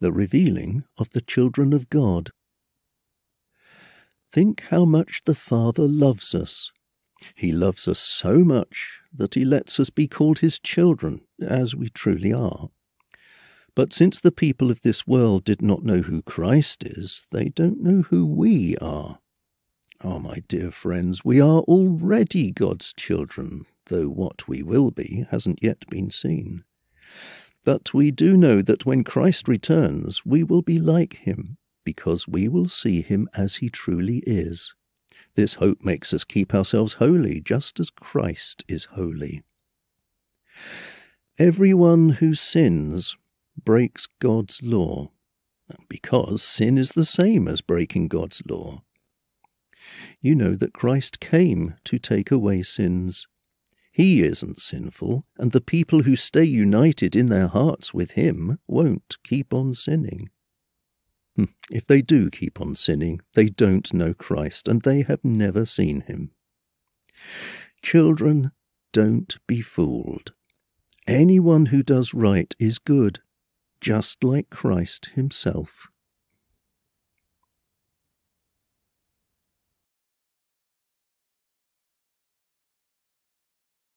the revealing of the children of God. Think how much the Father loves us. He loves us so much that he lets us be called his children, as we truly are. But since the people of this world did not know who Christ is, they don't know who we are. Oh, my dear friends, we are already God's children, though what we will be hasn't yet been seen. But we do know that when Christ returns, we will be like him, because we will see him as he truly is. This hope makes us keep ourselves holy, just as Christ is holy. Everyone who sins breaks God's law, because sin is the same as breaking God's law. You know that Christ came to take away sins. He isn't sinful, and the people who stay united in their hearts with him won't keep on sinning. If they do keep on sinning, they don't know Christ, and they have never seen him. Children, don't be fooled. Anyone who does right is good, just like Christ himself.